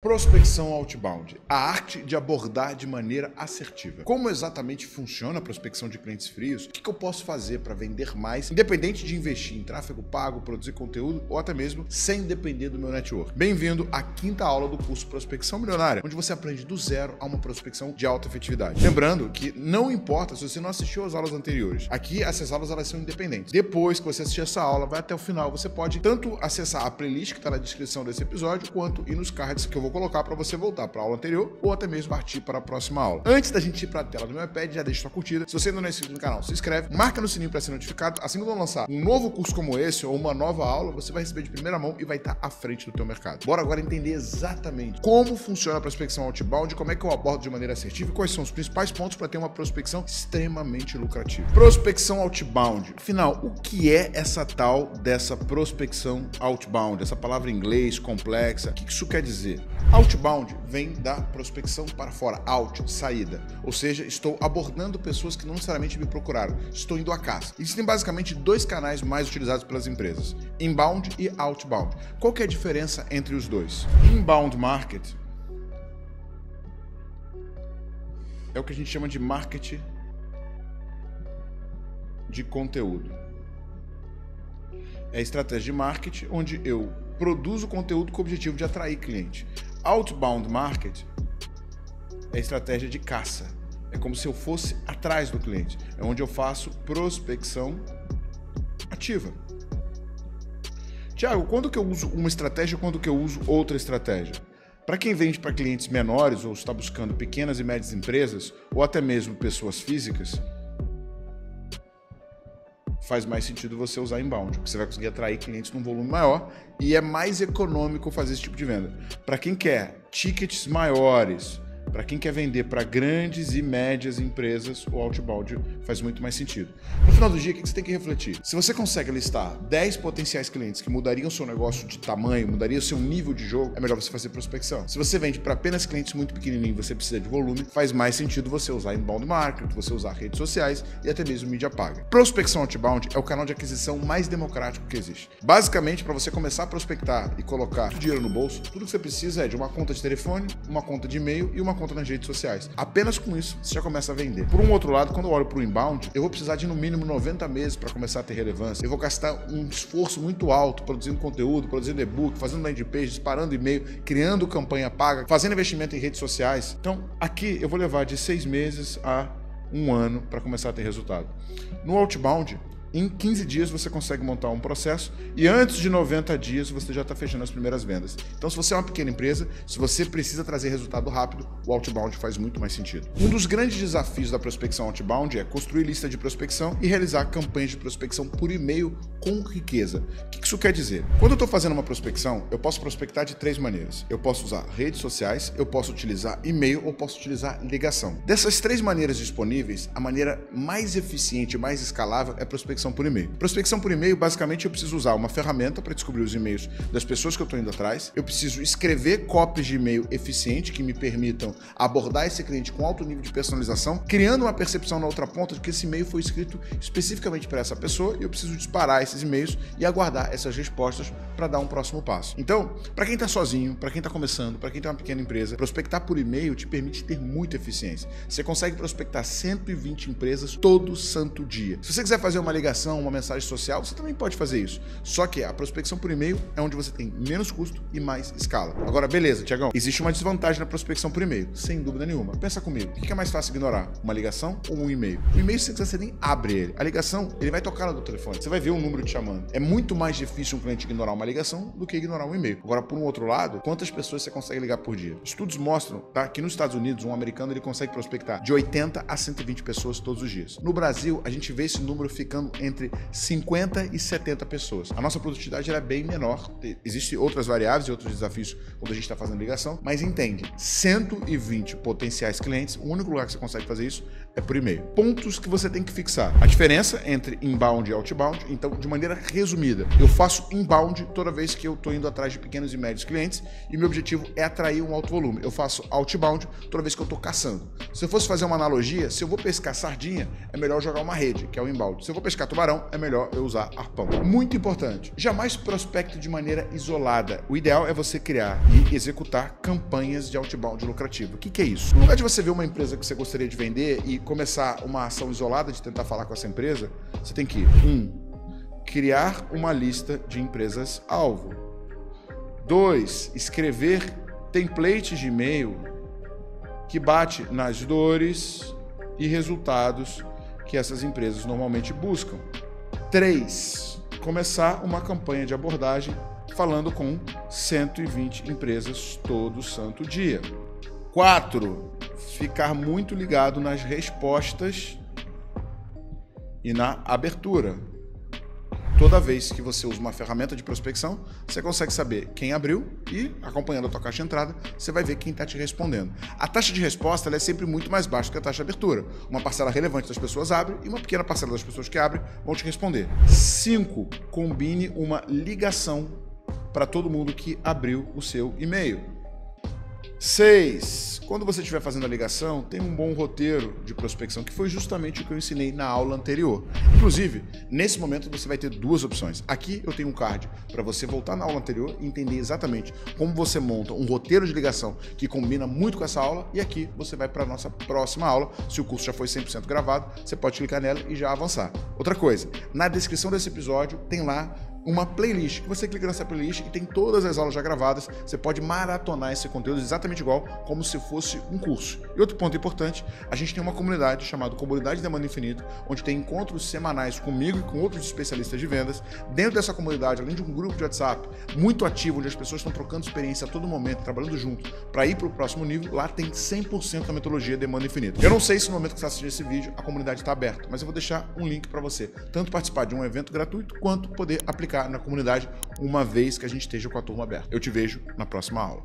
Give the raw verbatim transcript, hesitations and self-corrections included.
Prospecção outbound, a arte de abordar de maneira assertiva. Como exatamente funciona a prospecção de clientes frios? O que eu posso fazer para vender mais, independente de investir em tráfego pago, produzir conteúdo ou até mesmo sem depender do meu network? Bem-vindo à quinta aula do curso Prospecção Milionária, onde você aprende do zero a uma prospecção de alta efetividade. Lembrando que não importa se você não assistiu às aulas anteriores, aqui essas aulas elas são independentes. Depois que você assistir essa aula, vai até o final, você pode tanto acessar a playlist que está na descrição desse episódio, quanto ir nos cards que eu vou Vou colocar para você voltar para a aula anterior ou até mesmo partir para a próxima aula. Antes da gente ir para a tela do meu iPad, já deixa sua curtida. Se você ainda não é inscrito no canal, se inscreve, marca no sininho para ser notificado. Assim que eu lançar um novo curso como esse ou uma nova aula, você vai receber de primeira mão e vai estar à frente do teu mercado. Bora agora entender exatamente como funciona a prospecção outbound, como é que eu abordo de maneira assertiva e quais são os principais pontos para ter uma prospecção extremamente lucrativa. Prospecção outbound. Afinal, o que é essa tal dessa prospecção outbound? Essa palavra em inglês complexa, o que isso quer dizer? Outbound vem da prospecção para fora, out, saída, ou seja, estou abordando pessoas que não necessariamente me procuraram, estou indo à caça. Existem basicamente dois canais mais utilizados pelas empresas, inbound e outbound. Qual que é a diferença entre os dois? Inbound market é o que a gente chama de marketing de conteúdo. É a estratégia de marketing onde eu produzo conteúdo com o objetivo de atrair cliente. Outbound market é estratégia de caça. É como se eu fosse atrás do cliente. É onde eu faço prospecção ativa. Tiago, quando que eu uso uma estratégia e quando que eu uso outra estratégia? Para quem vende para clientes menores ou está buscando pequenas e médias empresas ou até mesmo pessoas físicas, faz mais sentido você usar inbound, porque você vai conseguir atrair clientes num volume maior e é mais econômico fazer esse tipo de venda. Para quem quer tickets maiores, para quem quer vender para grandes e médias empresas, o outbound faz muito mais sentido. No final do dia, o que você tem que refletir? Se você consegue listar dez potenciais clientes que mudariam o seu negócio de tamanho, mudariam o seu nível de jogo, é melhor você fazer prospecção. Se você vende para apenas clientes muito pequenininhos e você precisa de volume, faz mais sentido você usar inbound marketing, você usar redes sociais e até mesmo mídia paga. Prospecção outbound é o canal de aquisição mais democrático que existe. Basicamente, para você começar a prospectar e colocar dinheiro no bolso, tudo que você precisa é de uma conta de telefone, uma conta de e-mail e uma conta nas redes sociais. Apenas com isso, você já começa a vender. Por um outro lado, quando eu olho para o inbound, eu vou precisar de no mínimo noventa meses para começar a ter relevância. Eu vou gastar um esforço muito alto produzindo conteúdo, produzindo e-book, fazendo landing page, disparando e-mail, criando campanha paga, fazendo investimento em redes sociais. Então, aqui eu vou levar de seis meses a um ano para começar a ter resultado. No outbound, em quinze dias você consegue montar um processo e antes de noventa dias você já está fechando as primeiras vendas. Então, se você é uma pequena empresa, se você precisa trazer resultado rápido, o outbound faz muito mais sentido. Um dos grandes desafios da prospecção outbound é construir lista de prospecção e realizar campanhas de prospecção por e-mail com riqueza. O que isso quer dizer? Quando eu estou fazendo uma prospecção, eu posso prospectar de três maneiras. Eu posso usar redes sociais, eu posso utilizar e-mail ou posso utilizar ligação. Dessas três maneiras disponíveis, a maneira mais eficiente, mais escalável é prospecção por e-mail. Prospecção por e-mail, basicamente, eu preciso usar uma ferramenta para descobrir os e-mails das pessoas que eu estou indo atrás. Eu preciso escrever copies de e-mail eficiente que me permitam abordar esse cliente com alto nível de personalização, criando uma percepção na outra ponta de que esse e-mail foi escrito especificamente para essa pessoa e eu preciso disparar esses e-mails e aguardar essas respostas para dar um próximo passo. Então, para quem está sozinho, para quem está começando, para quem tem uma pequena empresa, prospectar por e-mail te permite ter muita eficiência. Você consegue prospectar cento e vinte empresas todo santo dia. Se você quiser fazer uma ligação, uma mensagem social, você também pode fazer isso. Só que a prospecção por e-mail é onde você tem menos custo e mais escala. Agora, beleza, Tiagão, existe uma desvantagem na prospecção por e-mail, sem dúvida nenhuma. Pensa comigo, o que é mais fácil ignorar? Uma ligação ou um e-mail? O e-mail, se você nem abre ele. A ligação, ele vai tocar no do telefone, você vai ver um número te chamando. É muito mais difícil um cliente ignorar uma ligação do que ignorar um e-mail. Agora, por um outro lado, quantas pessoas você consegue ligar por dia? Estudos mostram, tá, que nos Estados Unidos, um americano, ele consegue prospectar de oitenta a cento e vinte pessoas todos os dias. No Brasil, a gente vê esse número ficando entre cinquenta e setenta pessoas. A nossa produtividade era bem menor. Existem outras variáveis e outros desafios quando a gente está fazendo ligação, mas entende, cento e vinte potenciais clientes, o único lugar que você consegue fazer isso é por e-mail. Pontos que você tem que fixar. A diferença entre inbound e outbound, então, de maneira resumida, eu faço inbound toda vez que eu estou indo atrás de pequenos e médios clientes e meu objetivo é atrair um alto volume. Eu faço outbound toda vez que eu estou caçando. Se eu fosse fazer uma analogia, se eu vou pescar sardinha, é melhor jogar uma rede, que é o inbound. Se eu vou pescar tubarão, é melhor eu usar arpão. Muito importante, jamais prospecte de maneira isolada. O ideal é você criar e executar campanhas de outbound lucrativo. O que que é isso? No lugar de você ver uma empresa que você gostaria de vender e começar uma ação isolada de tentar falar com essa empresa, você tem que, um, criar uma lista de empresas-alvo. Dois, escrever templates de e-mail que bate nas dores e resultados que essas empresas normalmente buscam. Três, começar uma campanha de abordagem falando com cento e vinte empresas todo santo dia. Quatro, ficar muito ligado nas respostas e na abertura. Toda vez que você usa uma ferramenta de prospecção, você consegue saber quem abriu e, acompanhando a tua caixa de entrada, você vai ver quem está te respondendo. A taxa de resposta ela é sempre muito mais baixa que a taxa de abertura. Uma parcela relevante das pessoas abre e uma pequena parcela das pessoas que abrem vão te responder. Cinco, combine uma ligação para todo mundo que abriu o seu e-mail. Seis, quando você estiver fazendo a ligação, tem um bom roteiro de prospecção, que foi justamente o que eu ensinei na aula anterior. Inclusive, nesse momento você vai ter duas opções. Aqui eu tenho um card para você voltar na aula anterior e entender exatamente como você monta um roteiro de ligação que combina muito com essa aula, e aqui você vai para a nossa próxima aula. Se o curso já foi cem por cento gravado, você pode clicar nela e já avançar. Outra coisa, na descrição desse episódio tem lá uma playlist, que você clica nessa playlist e tem todas as aulas já gravadas, você pode maratonar esse conteúdo exatamente igual, como se fosse um curso. E outro ponto importante, a gente tem uma comunidade chamada Comunidade Demanda Infinita, onde tem encontros semanais comigo e com outros especialistas de vendas. Dentro dessa comunidade, além de um grupo de WhatsApp muito ativo, onde as pessoas estão trocando experiência a todo momento, trabalhando junto para ir para o próximo nível, lá tem cem por cento da metodologia Demanda Infinita. Eu não sei se no momento que você assistir esse vídeo, a comunidade está aberta, mas eu vou deixar um link para você, tanto participar de um evento gratuito, quanto poder aplicar na comunidade uma vez que a gente esteja com a turma aberta. Eu te vejo na próxima aula.